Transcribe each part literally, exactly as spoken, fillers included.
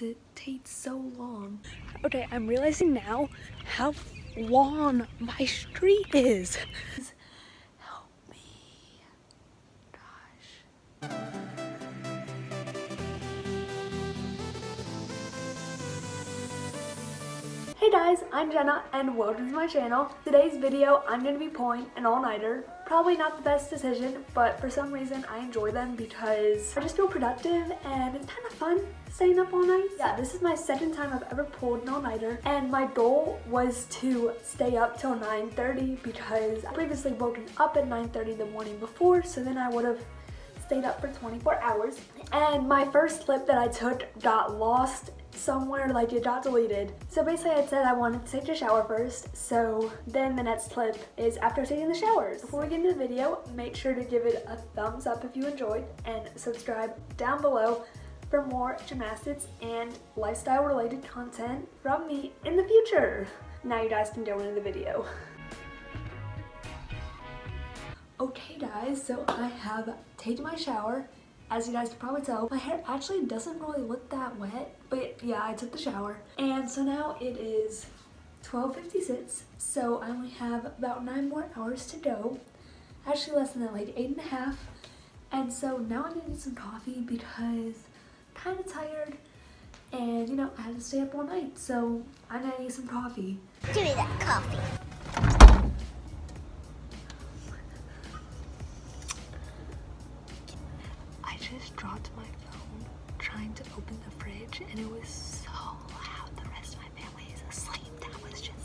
because it takes so long. Okay, I'm realizing now how long my street is. Help me. Gosh. Hey guys, I'm Jenna and welcome to my channel. Today's video, I'm going to be pulling an all-nighter. Probably not the best decision, but for some reason I enjoy them because I just feel productive and it's kind of fun staying up all night. Yeah, this is my second time I've ever pulled an all-nighter, and my goal was to stay up till nine thirty because I previously woken up at nine thirty the morning before, so then I would have stayed up for twenty-four hours. And my first clip that I took got lost somewhere, like it got deleted. So basically I said I wanted to take a shower first, so then the next clip is after taking the showers. Before we get into the video, make sure to give it a thumbs up if you enjoyed and subscribe down below for more gymnastics and lifestyle related content from me in the future. Now you guys can go into the video. Okay guys, so I have taken my shower. As you guys can probably tell, my hair actually doesn't really look that wet, but yeah, I took the shower. And so now it is twelve fifty-six, so I only have about nine more hours to go. Actually less than that, like eight and a half. And so now I'm gonna get some coffee because I'm kinda tired and you know, I had to stay up all night, so I'm gonna need some coffee. Give me that coffee. Dropped my phone trying to open the fridge and it was so loud. The rest of my family is asleep. That was just...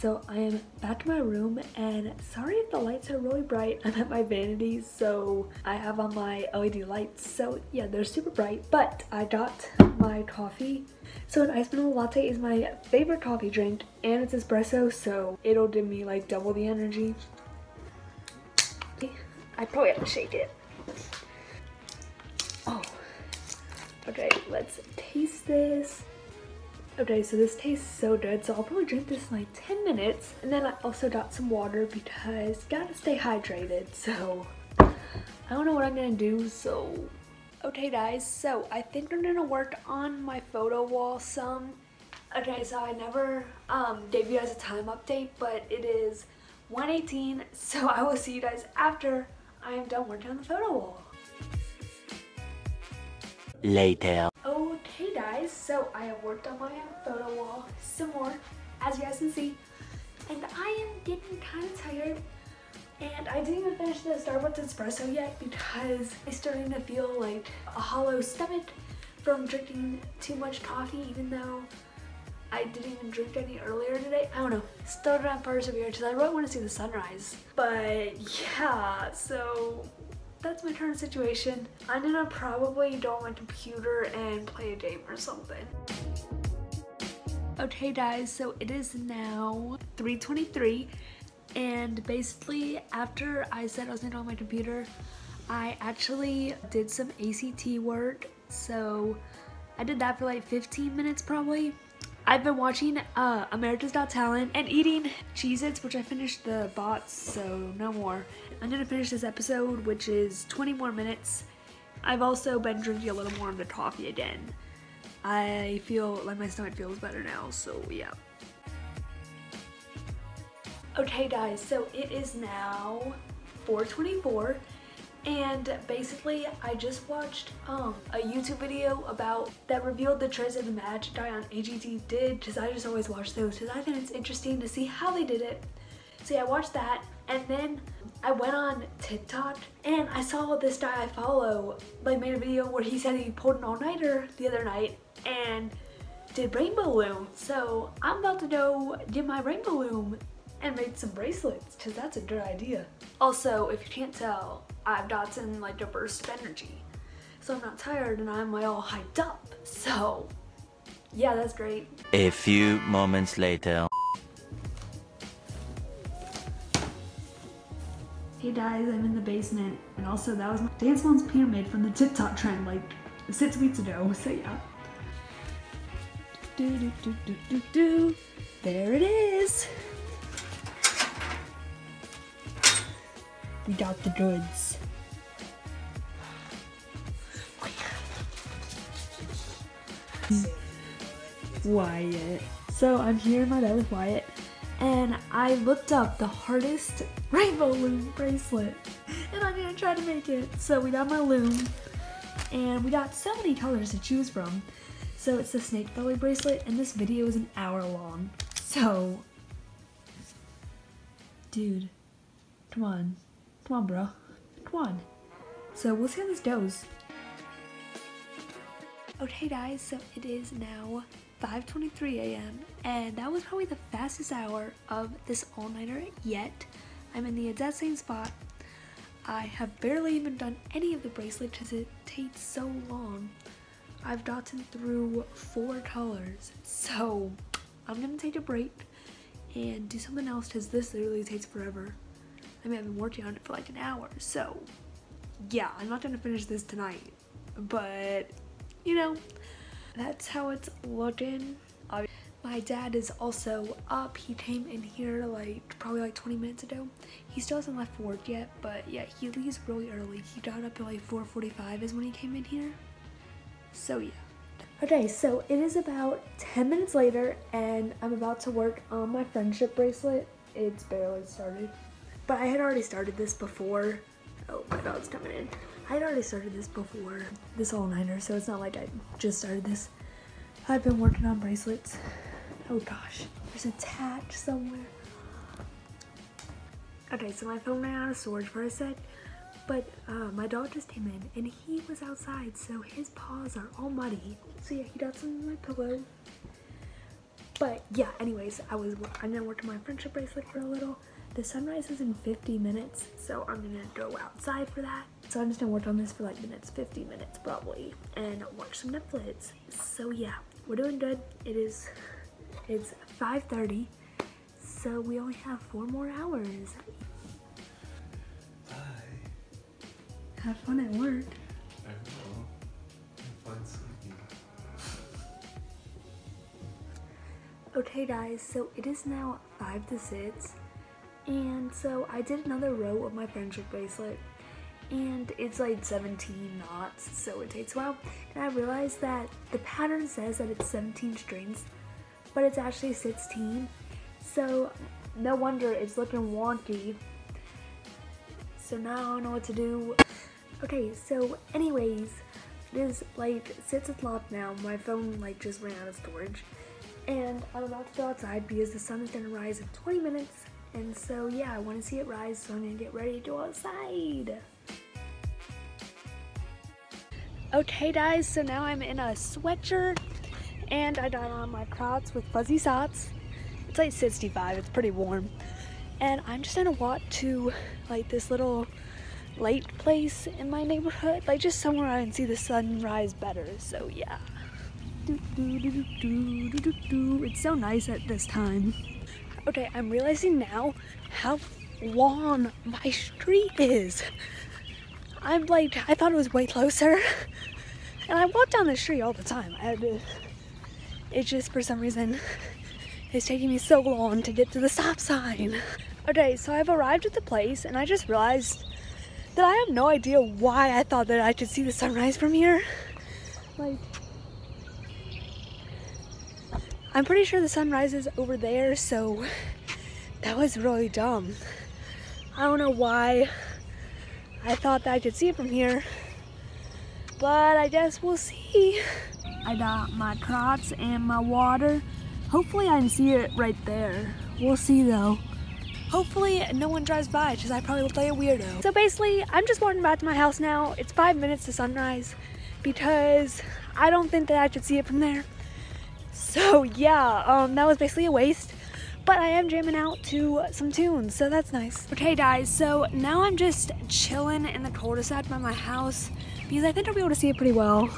So I am back in my room, and sorry if the lights are really bright. I'm at my vanity, so I have on my L E D lights. So yeah, they're super bright, but I got my coffee. So an iced vanilla latte is my favorite coffee drink, and it's espresso, so it'll give me like double the energy. I probably have to shake it. Oh, okay, let's taste this. Okay, so this tastes so good, so I'll probably drink this in like ten minutes. And then I also got some water because gotta stay hydrated, so I don't know what I'm gonna do, so... Okay guys, so I think I'm gonna work on my photo wall some. Okay, so I never um, gave you guys a time update, but it is one eighteen, so I will see you guys after I am done working on the photo wall. Later. Okay guys, so I have worked on my photo wall some more, as you guys can see, and I am getting kind of tired. And I didn't even finish the Starbucks espresso yet because I'm starting to feel like a hollow stomach from drinking too much coffee, even though I didn't even drink any earlier today. I don't know, still gonna persevere because I really want to see the sunrise. But yeah, so that's my current situation. I'm gonna probably go on my computer and play a game or something. Okay guys, so it is now three twenty-three. And basically, after I said I was gonna go on my computer, I actually did some A C T work. So I did that for like fifteen minutes probably. I've been watching uh, America's Got Talent and eating Cheez-Its, which I finished the bots, so no more. I'm gonna finish this episode, which is twenty more minutes. I've also been drinking a little more of the coffee again. I feel like my stomach feels better now, so yeah. Okay guys, so it is now four twenty-four, and basically I just watched um, a YouTube video about that revealed the tricks of the magic guy on A G T did, because I just always watch those because I think it's interesting to see how they did it. So yeah, I watched that, and then I went on TikTok and I saw this guy I follow like made a video where he said he pulled an all-nighter the other night and did rainbow loom. So I'm about to go get my rainbow loom and made some bracelets, because that's a good idea. Also, if you can't tell, I've gotten like a burst of energy. So I'm not tired and I'm like all hyped up. So yeah, that's great. A few moments later. Hey guys, I'm in the basement. And also that was my Dance Mons pyramid from the TikTok trend like six weeks ago, so yeah. Do do do do do do. There it is. We got the goods. Wyatt. So I'm here in my bed with Wyatt, and I looked up the hardest rainbow loom bracelet, and I'm gonna try to make it. So we got my loom, and we got so many colors to choose from. So it's the snake belly bracelet, and this video is an hour long. So, dude, come on, come on, bro, come on. So we'll see how this goes. Okay guys, so it is now five twenty-three A M and that was probably the fastest hour of this all-nighter yet. I'm in the exact same spot. I have barely even done any of the bracelet because it takes so long. I've gotten through four colors, so I'm gonna take a break and do something else because this literally takes forever. I mean, I've been working on it for like an hour, so yeah, I'm not gonna finish this tonight, but you know, that's how it's looking. My dad is also up. He came in here like probably like twenty minutes ago. He still hasn't left for work yet, but yeah, he leaves really early. He got up at like four forty-five is when he came in here. So yeah. Okay, so it is about ten minutes later and I'm about to work on my friendship bracelet. It's barely started. But I had already started this before. Oh my god, it's coming in. I had already started this before this all-nighter, so it's not like I just started this. I've been working on bracelets. Oh gosh, there's a tack somewhere. Okay, so my phone ran out of storage for a sec, but uh, my dog just came in and he was outside, so his paws are all muddy. So yeah, he got some in my pillow. But yeah, anyways, I was I'm gonna work on my friendship bracelet for a little. The sunrise is in fifty minutes, so I'm gonna go outside for that. So I'm just gonna work on this for like the next fifty minutes probably and watch some Netflix. So yeah, we're doing good. It is, it's five thirty, so we only have four more hours. Bye. Have fun at work. I will. Have fun sleeping. Okay guys, so it is now five to six. And so I did another row of my friendship bracelet and it's like seventeen knots, so it takes a while. And I realized that the pattern says that it's seventeen strings, but it's actually sixteen. So no wonder it's looking wonky. So now I don't know what to do. Okay, so anyways, it is like six o'clock now. My phone like just ran out of storage. And I'm about to go outside because the sun is gonna rise in twenty minutes. And so yeah, I want to see it rise, so I'm going to get ready to go outside. Okay guys, so now I'm in a sweatshirt and I got on my Crocs with fuzzy socks. It's like sixty-five, it's pretty warm. And I'm just going to walk to like this little light place in my neighborhood, like just somewhere I can see the sun rise better, so yeah. It's so nice at this time. Okay, I'm realizing now how long my street is. I'm like, I thought it was way closer. And I walk down the street all the time. I had to, it's just for some reason, it's taking me so long to get to the stop sign. Okay, so I've arrived at the place and I just realized that I have no idea why I thought that I could see the sunrise from here. Like, I'm pretty sure the sun rises over there, so that was really dumb. I don't know why I thought that I could see it from here, but I guess we'll see. I got my Crocs and my water. Hopefully I can see it right there. We'll see though. Hopefully no one drives by because I probably look like a weirdo. So basically, I'm just walking back to my house now. It's five minutes to sunrise because I don't think that I could see it from there. So yeah, um, that was basically a waste, but I am jamming out to some tunes, so that's nice. Okay guys, so now I'm just chilling in the cul-de-sac by my house because I think I'll be able to see it pretty well.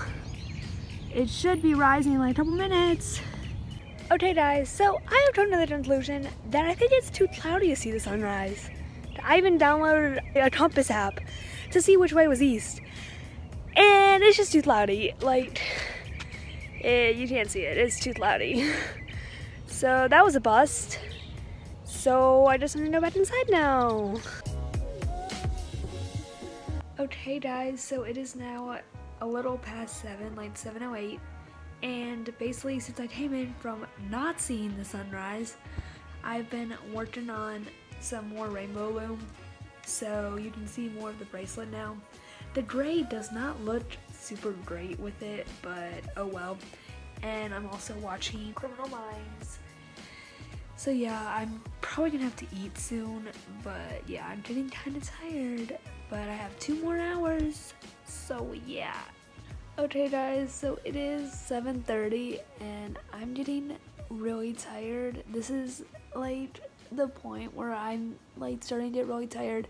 It should be rising in like a couple minutes. Okay guys, so I have come to the conclusion that I think it's too cloudy to see the sunrise. I even downloaded a compass app to see which way was east, and it's just too cloudy. Like, It, you can't see it, it's too cloudy. So that was a bust. So I just want to go back inside now. Okay guys, so it is now a little past seven, like seven oh eight, and basically since I came in from not seeing the sunrise, I've been working on some more rainbow loom, so you can see more of the bracelet now. The gray does not look super great with it, but oh well. And I'm also watching Criminal Minds. So yeah, I'm probably gonna have to eat soon, but yeah, I'm getting kind of tired. But I have two more hours, so yeah. Okay guys, so it is seven thirty and I'm getting really tired. This is like the point where I'm like starting to get really tired,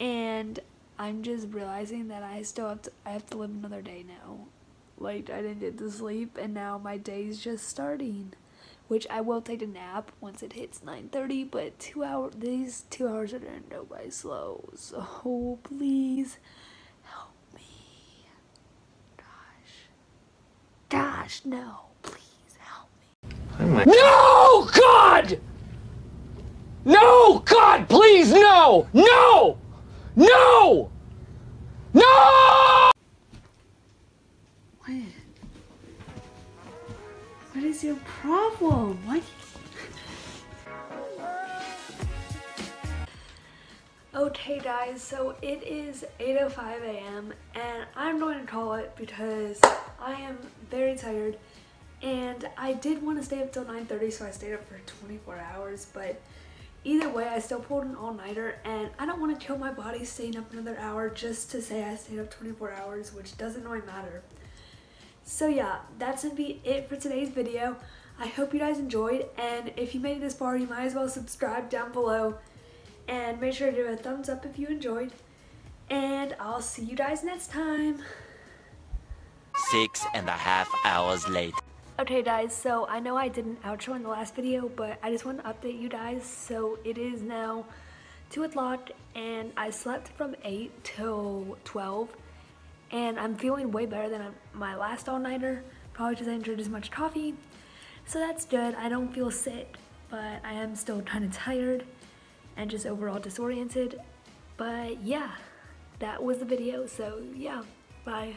and I'm just realizing that I still have to, I have to live another day now. Like, I didn't get to sleep and now my day's just starting. Which I will take a nap once it hits nine thirty, but two hour these two hours are gonna go by slow, so please help me. Gosh. Gosh, no, please help me. Oh my No God! No God, please no! No! No! No! What? What is your problem? What? Okay guys, so it is eight oh five a m and I'm going to call it because I am very tired, and I did want to stay up till nine thirty, so I stayed up for twenty-four hours, but either way, I still pulled an all-nighter, and I don't want to kill my body staying up another hour just to say I stayed up twenty-four hours, which doesn't really matter. So yeah, that's gonna be it for today's video. I hope you guys enjoyed, and if you made it this far, you might as well subscribe down below, and make sure to give it a thumbs up if you enjoyed, and I'll see you guys next time. Six and a half hours later. Okay guys, so I know I did an outro in the last video, but I just wanted to update you guys. So it is now two o'clock and I slept from eight till twelve, and I'm feeling way better than my last all-nighter, probably because I didn't drink as much coffee. So that's good. I don't feel sick, but I am still kind of tired and just overall disoriented. But yeah, that was the video, so yeah, bye.